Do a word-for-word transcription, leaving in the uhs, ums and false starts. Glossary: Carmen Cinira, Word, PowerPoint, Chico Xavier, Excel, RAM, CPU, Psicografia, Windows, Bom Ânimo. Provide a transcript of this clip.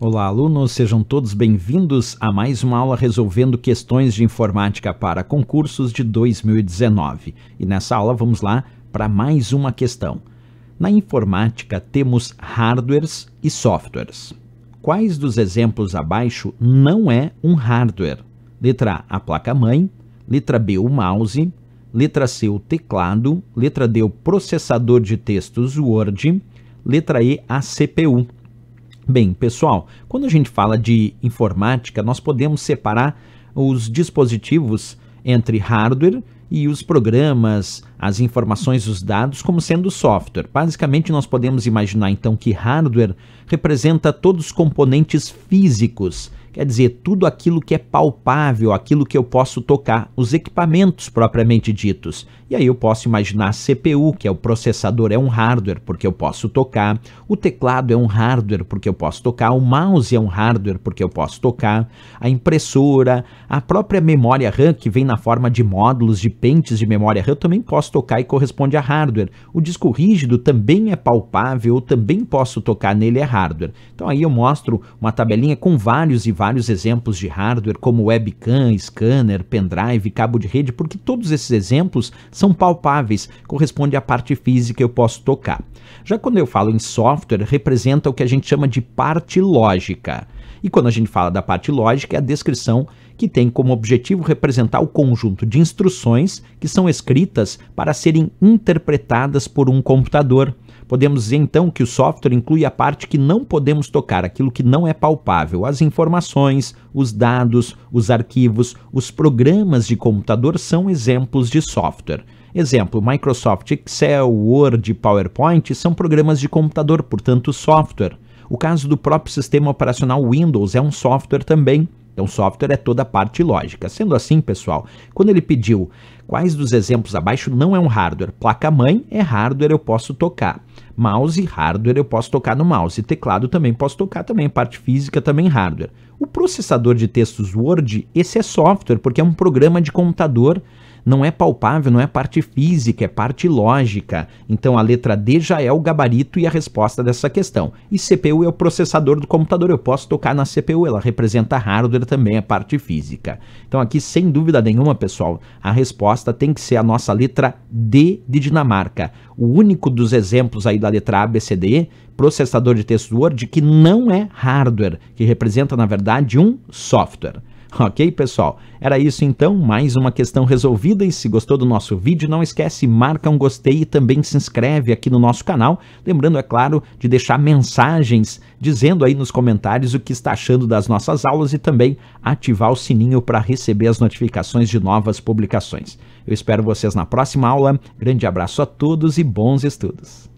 Olá, alunos, sejam todos bem-vindos a mais uma aula resolvendo questões de informática para concursos de dois mil e dezenove. E nessa aula vamos lá para mais uma questão. Na informática temos hardwares e softwares. Quais dos exemplos abaixo não é um hardware? Letra A, a placa-mãe, letra B, o mouse, letra C, o teclado, letra D, o processador de textos Word, letra E, a C P U. Bem, pessoal, quando a gente fala de informática, nós podemos separar os dispositivos entre hardware e os programas, as informações, os dados, como sendo software. Basicamente, nós podemos imaginar, então, que hardware representa todos os componentes físicos, quer dizer, tudo aquilo que é palpável, aquilo que eu posso tocar, os equipamentos propriamente ditos. E aí eu posso imaginar a C P U, que é o processador, é um hardware, porque eu posso tocar. O teclado é um hardware, porque eu posso tocar. O mouse é um hardware, porque eu posso tocar. A impressora, a própria memória RAM, que vem na forma de módulos, de pentes de memória RAM, eu também posso tocar e corresponde a hardware. O disco rígido também é palpável, eu também posso tocar nele, é hardware. Então aí eu mostro uma tabelinha com vários e vários exemplos de hardware, como webcam, scanner, pendrive, cabo de rede, porque todos esses exemplos são palpáveis, corresponde à parte física, eu posso tocar. Já quando eu falo em software, representa o que a gente chama de parte lógica. E quando a gente fala da parte lógica, é a descrição que tem como objetivo representar o conjunto de instruções que são escritas para serem interpretadas por um computador. Podemos dizer, então, que o software inclui a parte que não podemos tocar, aquilo que não é palpável, as informações, os dados, os arquivos, os programas de computador são exemplos de software. Exemplo, Microsoft Excel, Word, PowerPoint são programas de computador, portanto, software. O caso do próprio sistema operacional Windows é um software também. Então, software é toda a parte lógica. Sendo assim, pessoal, quando ele pediu quais dos exemplos abaixo não é um hardware, placa-mãe é hardware, eu posso tocar. Mouse, hardware, eu posso tocar no mouse. Teclado também posso tocar, também parte física, também hardware. O processador de textos Word, esse é software, porque é um programa de computador. Não é palpável, não é parte física, é parte lógica. Então, a letra D já é o gabarito e a resposta dessa questão. E C P U é o processador do computador. Eu posso tocar na C P U, ela representa hardware, também é parte física. Então, aqui, sem dúvida nenhuma, pessoal, a resposta tem que ser a nossa letra D de Dinamarca. O único dos exemplos aí da letra A, B, C, D, E, processador de texto Word, que não é hardware, que representa, na verdade, um software. Ok, pessoal? Era isso então, mais uma questão resolvida. E se gostou do nosso vídeo, não esquece, marca um gostei e também se inscreve aqui no nosso canal. Lembrando, é claro, de deixar mensagens dizendo aí nos comentários o que está achando das nossas aulas e também ativar o sininho para receber as notificações de novas publicações. Eu espero vocês na próxima aula. Grande abraço a todos e bons estudos!